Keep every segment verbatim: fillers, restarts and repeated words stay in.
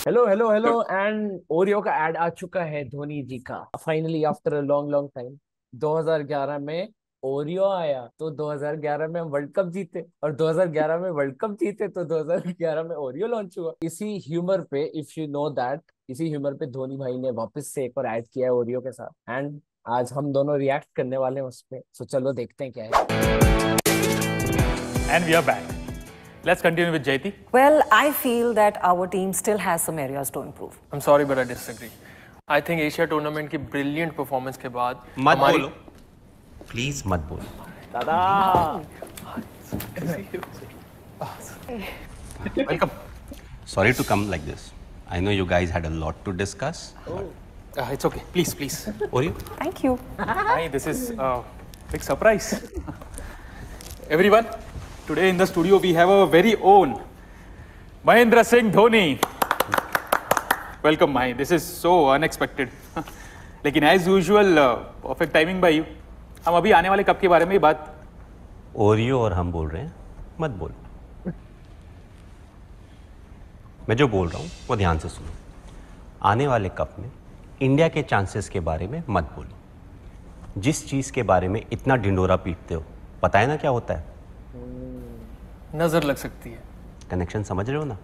Hello hello hello and Oreo का ad आ चुका है धोनी जी का finally after a long long time. दो हज़ार ग्यारह में ओरियो आया तो दो हज़ार ग्यारह में हम वर्ल्ड कप जीते और दो हज़ार ग्यारह में वर्ल्ड कप जीते तो दो हज़ार ग्यारह में ओरियो लॉन्च हुआ। इसी ह्यूमर पे इफ यू नो दैट इसी ह्यूमर पे धोनी भाई ने वापस से एक और ऐड किया है ओरियो के साथ एंड आज हम दोनों रिएक्ट करने वाले हैं उस पे। सो चलो देखते हैं क्या है। And we are back. Let's continue with Jyoti. Well, I feel that our team still has some areas to improve. I'm sorry, but I disagree. I think Asia tournament की brilliant performance के बाद मत बोलो. Please मत बोलो. दादा. Welcome. Sorry to come like this. I know you guys had a lot to discuss. Oh. Uh, it's okay. Please, please. Oreo. Thank you. Hi. This is a uh, big surprise. Everyone. Today in the studio we have our very own Mahendra Singh Dhoni. Welcome, Mahi. This is so unexpected. लेकिन as usual perfect timing by you. हम अभी आने वाले cup के बारे में ही बात Oreo और हम बोल रहे हैं मत बोलो। मैं जो बोल रहा हूँ वो ध्यान से सुनो। आने वाले कप में इंडिया के चांसेस के बारे में मत बोलो। जिस चीज़ के बारे में इतना ढिंडोरा पीटते हो पता है ना क्या होता है? नजर लग सकती है। कनेक्शन समझ रहे हो ना?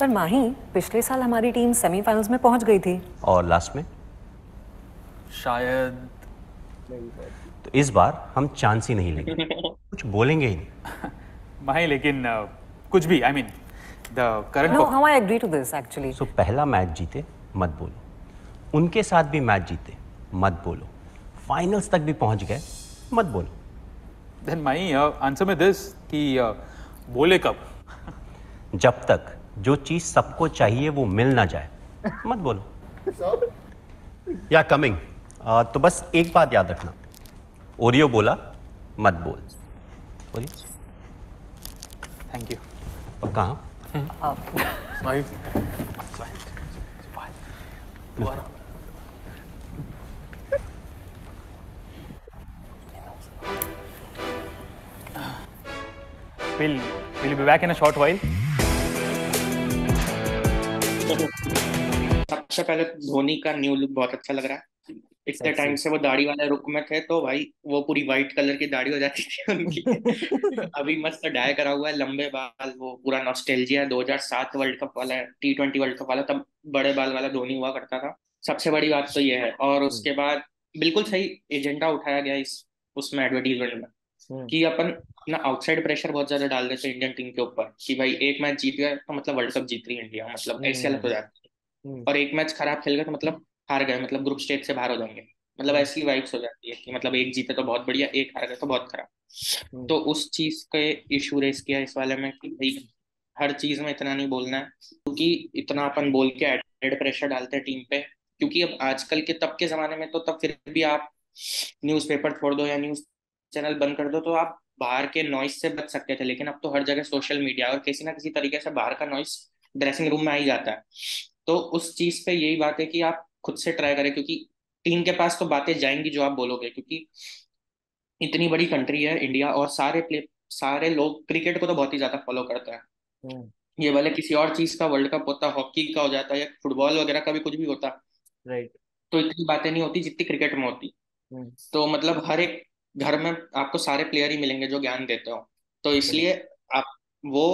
पर माही पिछले साल हमारी टीम सेमीफाइनल्स में पहुंच गई थी और लास्ट में शायद तो इस बार हम चांस ही नहीं लेंगे कुछ बोलेंगे ही नहीं माही। लेकिन uh, कुछ भी I mean the current no how I agree to this actually. So पहला मैच जीते मत बोलो, उनके साथ भी मैच जीते मत बोलो, फाइनल्स तक भी पहुंच गए मत बोलो। Then माई आंसर में दिस कि बोले कब जब तक जो चीज सबको चाहिए वो मिल ना जाए मत बोलो। या कमिंग तो बस एक बात याद रखना, ओरियो बोला मत बोल। Oreo thank you. और कहाँ माई We'll, we'll be back in a short while. सबसे पहले धोनी का न्यू लुक बहुत अच्छा लग रहा है। इतने टाइम से वो दाढ़ी वाले रुक में थे तो भाई वो पूरी व्हाइट कलर की दाढ़ी हो जाती थी उनकी। अभी मस्त डाई करा हुआ है, लंबे बाल, वो पूरा नॉस्टैल्जिया दो हज़ार सात वर्ल्ड कप वाला, टी ट्वेंटी वर्ल्ड कप वाला, तब बड़े बाल वाला धोनी हुआ करता था। सबसे बड़ी बात तो ये है। और उसके बाद बिल्कुल सही एजेंडा उठाया गया इस उसमें एडवर्टीजमेंट में कि अपन अपना आउटसाइड प्रेशर बहुत ज्यादा डाल देते हैं इंडियन टीम के ऊपर कि भाई एक मैच जीत गए तो मतलब वर्ल्ड कप जीत रही है इंडिया, मतलब ऐसी हालत हो जाती है। और एक मैच खराब खेल गए तो मतलब हार गए, मतलब ग्रुप स्टेज से बाहर हो जाएंगे, मतलब ऐसी वाइब्स हो जाती है कि मतलब एक जीते तो बहुत बढ़िया, एक हार गए तो बहुत खराब। तो उस चीज के इशू रेस किया इस वाले में कि भाई हर चीज में इतना नहीं बोलना है क्योंकि इतना अपन बोल के एडेड प्रेशर डालते हैं टीम पे। क्योंकि अब आजकल के तब के जमाने में तो तब फिर भी आप न्यूज पेपर छोड़ दो या न्यूज चैनल बंद कर दो तो आप बाहर के नॉइस से बच सकते थे, लेकिन अब तो हर जगह सोशल मीडिया और किसी ना किसी तरीके से बाहर का नॉइस ड्रेसिंग रूम में आ ही जाता है। तो उस चीज पे यही बात है कि आप खुद से ट्राई करें क्योंकि टीम के पास तो बातें जाएंगी जो आप बोलोगे, क्योंकि इतनी बड़ी कंट्री है इंडिया और सारे प्ले सारे लोग क्रिकेट को तो बहुत ही ज्यादा फॉलो करते हैं। ये वाले किसी और चीज का वर्ल्ड कप होता, हॉकी का हो जाता या फुटबॉल वगैरह का भी कुछ भी होता, राइट, तो इतनी बातें नहीं होती जितनी क्रिकेट में होती। तो मतलब हर एक घर में आपको सारे प्लेयर ही मिलेंगे जो ज्ञान देते हो, तो इसलिए आप वो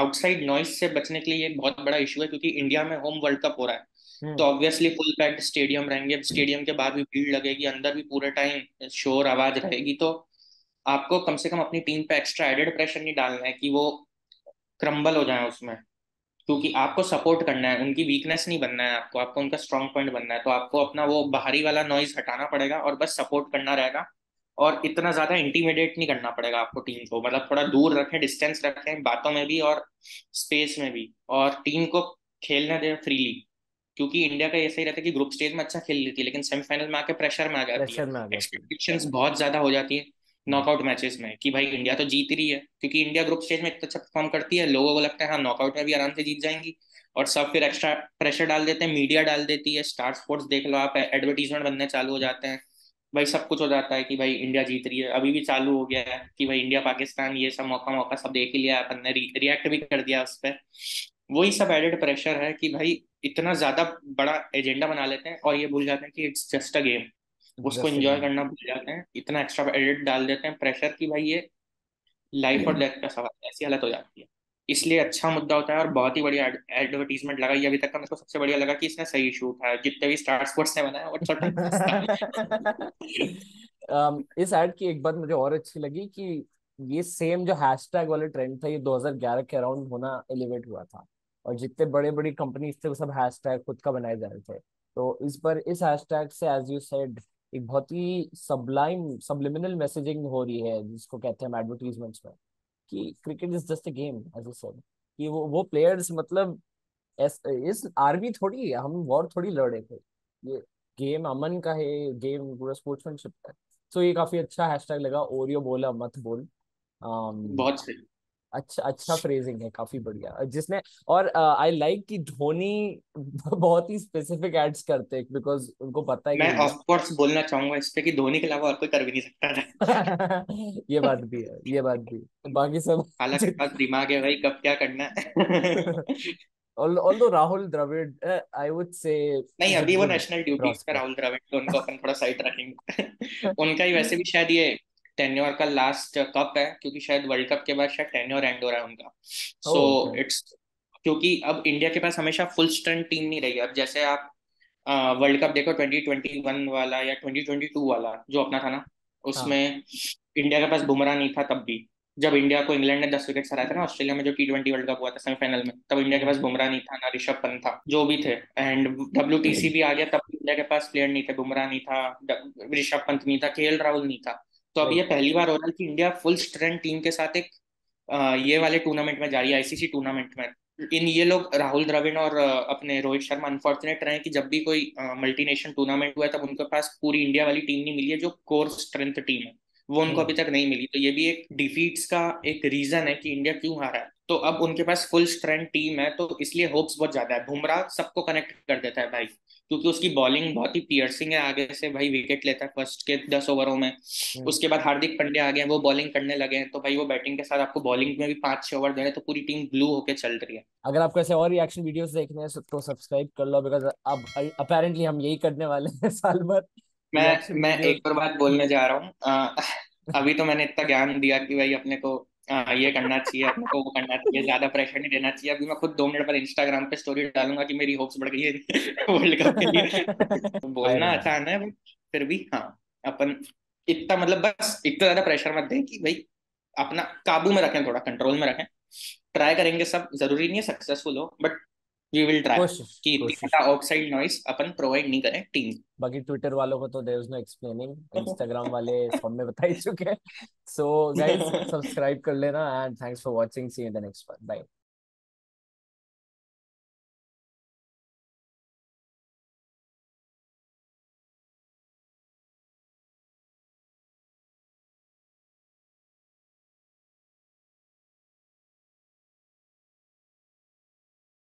आउटसाइड नॉइस से बचने के लिए एक बहुत बड़ा इशू है। क्योंकि इंडिया में होम वर्ल्ड कप हो रहा है तो ऑब्वियसली फुल पैक्ड स्टेडियम रहेंगे, स्टेडियम के बाहर भी भीड़ लगेगी, अंदर भी पूरे टाइम शोर आवाज रहेगी। तो आपको कम से कम अपनी टीम पे एक्स्ट्रा एडेड प्रेशर नहीं डालना है कि वो क्रम्बल हो जाए उसमें, क्योंकि आपको सपोर्ट करना है, उनकी वीकनेस नहीं बनना है आपको, आपको उनका स्ट्रॉन्ग पॉइंट बनना है। तो आपको अपना वो बाहरी वाला नॉइज हटाना पड़ेगा और बस सपोर्ट करना रहेगा और इतना ज्यादा इंटीमिडेट नहीं करना पड़ेगा आपको टीम को, मतलब थोड़ा दूर रखें, डिस्टेंस रखें बातों में भी और स्पेस में भी, और टीम को खेलने दें फ्रीली। क्योंकि इंडिया का ऐसा ही रहता है कि ग्रुप स्टेज में अच्छा खेल लेती है लेकिन सेमीफाइनल में आके प्रेशर में आ जाती है, एक्सपेक्टेशंस बहुत ज्यादा हो जाती है नॉकआउट मैचेस में कि भाई इंडिया तो जीत रही है क्योंकि इंडिया ग्रुप स्टेज में इतना अच्छा परफॉर्म करती है, लोगों को लगता है हाँ नॉकआउट में भी आराम से जीत जाएंगी और सब फिर एक्स्ट्रा प्रेशर डाल देते हैं, मीडिया डाल देती है, स्टार स्पोर्ट्स देख लो आप, एडवर्टीजमेंट बनने चालू हो जाते हैं, भाई सब कुछ हो जाता है कि भाई इंडिया जीत रही है, अभी भी चालू हो गया है कि भाई इंडिया पाकिस्तान ये सब मौका मौका सब देख ही लिया अपन ने, रिएक्ट भी कर दिया उस पर। वही सब एडेड प्रेशर है कि भाई इतना ज्यादा बड़ा एजेंडा बना लेते हैं और ये भूल जाते हैं कि इट्स जस्ट अ गेम, उसको एंजॉय करना भूल जाते हैं, इतना एक्स्ट्रा एडिट डाल देते हैं प्रेशर कि भाई ये लाइफ और डेथ का सवाल है, ऐसी हालत हो जाती है। इसलिए अच्छा मुद्दा होता है और बहुत ही बढ़िया एडवर्टीजमेंट लगा ये, अभी तक का मेरे को सबसे बढ़िया लगा कि इसने सही इशू उठाया जितने भी स्टार स्पोर्ट्स ने बनाया और um, इस ऐड की एक बात मुझे और अच्छी लगी कि ये सेम जो हैशटैग वाले ट्रेंड था ये दो हज़ार ग्यारह के अराउंड होना एलिवेट हुआ था और जितने बड़े बड़ी कंपनीज थे वो सब हैशटैग खुद का बनाए जा रहे थे। तो इस पर इस हैशटैग से एज यू सेड एक बहुत ही सबलाइम सबलिमिनल मैसेजिंग हो रही है जिसको कहते हैं एडवर्टीजमेंट्स में कि cricket is just a game as a said, कि वो वो प्लेयर्स मतलब एस, इस आर्मी थोड़ी हम वॉर थोड़ी लड़ रहे थे, ये गेम अमन का है, गेम पूरा स्पोर्ट्समैनशिप का है। सो ये काफी अच्छा हैशटैग लगा, ओरियो बोला मत बोल, um, बहुत सही, अच्छा अच्छा फ्रेजिंग है, काफी बढ़िया जिसने। और आई uh, लाइक like कि धोनी बहुत ही स्पेसिफिक एड्स करते हैं बिकॉज उनको पता है कि मैं ऑफ कोर्स बोलना चाहूंगा इस पे कि धोनी के अलावा और कोई कर भी नहीं सकता है ये बात भी है, ये बात भी बाकी सब हालांकि पास दिमाग है भाई कब क्या करना है although Rahul Dravid I would say नहीं अभी वो नेशनल ड्यूटीज पे राहुल द्रविड़ तो उनको अपन थोड़ा साइड रखेंगे, उनका ही वैसे भी शायद ये टेन्योर का लास्ट कप है क्योंकि शायद वर्ल्ड कप के बाद शायद टेन्योर एंड हो रहा है उनका। सो इट्स क्योंकि अब इंडिया के पास हमेशा फुल स्ट्रेंथ टीम नहीं रहेगी। अब जैसे आप वर्ल्ड कप देखो ट्वेंटी ट्वेंटी वन वाला या ट्वेंटी ट्वेंटी टू वाला जो अपना था ना, उसमें इंडिया के पास बुमराह नहीं था तब भी, जब इंडिया को इंग्लैंड ने दस विकेट हराया था ना ऑस्ट्रेलिया में जो टी ट्वेंटी वर्ल्ड कप हुआ था सेमीफाइनल में, तब इंडिया के पास बुमराह नहीं था ना ऋषभ पंत था जो भी थे, एंड डब्ल्यू टी सी भी आ गया तब इंडिया के पास प्लेयर नहीं थे, बुमराह नहीं था, ऋषभ पंत नहीं था, केएल राहुल नहीं था। तो अब ये पहली बार हो रहा है कि इंडिया फुल स्ट्रेंथ टीम के साथ एक ये वाले टूर्नामेंट में जा रही है, आईसीसी टूर्नामेंट में। इन ये लोग राहुल द्रविड़ और अपने रोहित शर्मा अनफॉर्चुनेट रहे कि जब भी कोई मल्टी नेशन टूर्नामेंट हुआ है तब उनके पास पूरी इंडिया वाली टीम नहीं मिली है, जो कोर स्ट्रेंथ टीम है वो उनको अभी तक नहीं मिली। तो ये भी एक डिफीट्स का एक रीजन है कि इंडिया क्यों हारा है। तो अब उनके पास फुल स्ट्रेंथ टीम है तो इसलिए होप्स बहुत ज्यादा है। बुमराह सबको कनेक्ट कर देता है भाई, क्योंकि उसकी बॉलिंग बहुत ही पियर्सिंग है, आगे से भाई विकेट लेता है फर्स्ट के दस ओवरों में। उसके बाद हार्दिक पांड्या आ गए, वो बॉलिंग करने लगे हैं, तो भाई वो बैटिंग के साथ आपको बॉलिंग में भी पांच छह ओवर दे रहे, तो पूरी टीम ब्लू होके चल रही है। अगर आपको ऐसे और रिएक्शन वीडियोस देखने हैं तो सब्सक्राइब कर लो, बिकॉज अब अपेरेंटली हम यही करने वाले हैं साल भर। मैं मैं एक और बात बोलने जा रहा हूँ, अभी तो मैंने इतना ज्ञान दिया कि भाई अपने को आ, ये करना चाहिए, अपने को वो करना चाहिए, ज्यादा प्रेशर नहीं देना चाहिए। अभी मैं खुद दो मिनट पर इंस्टाग्राम पे स्टोरी डालूंगा कि मेरी होप्स बढ़ गई है वर्ल्ड कप के लिए। बोलना आसान है फिर भी, हाँ अपन इतना मतलब बस इतना ज्यादा प्रेशर मत दें कि भाई अपना काबू में रखें, थोड़ा कंट्रोल में रखें। ट्राई करेंगे सब, जरूरी नहीं है सक्सेसफुल हो, बट वी विल ट्राई कि इतना आउटसाइड नॉइस अपन प्रोवाइड नहीं करें टीम। बाकी ट्विटर वालों को तो there is no explaining, Instagram वाले सब में बता ही चुके हैं। सो गाइस सब्सक्राइब कर लेना and thanks for watching, see you in the next one, bye.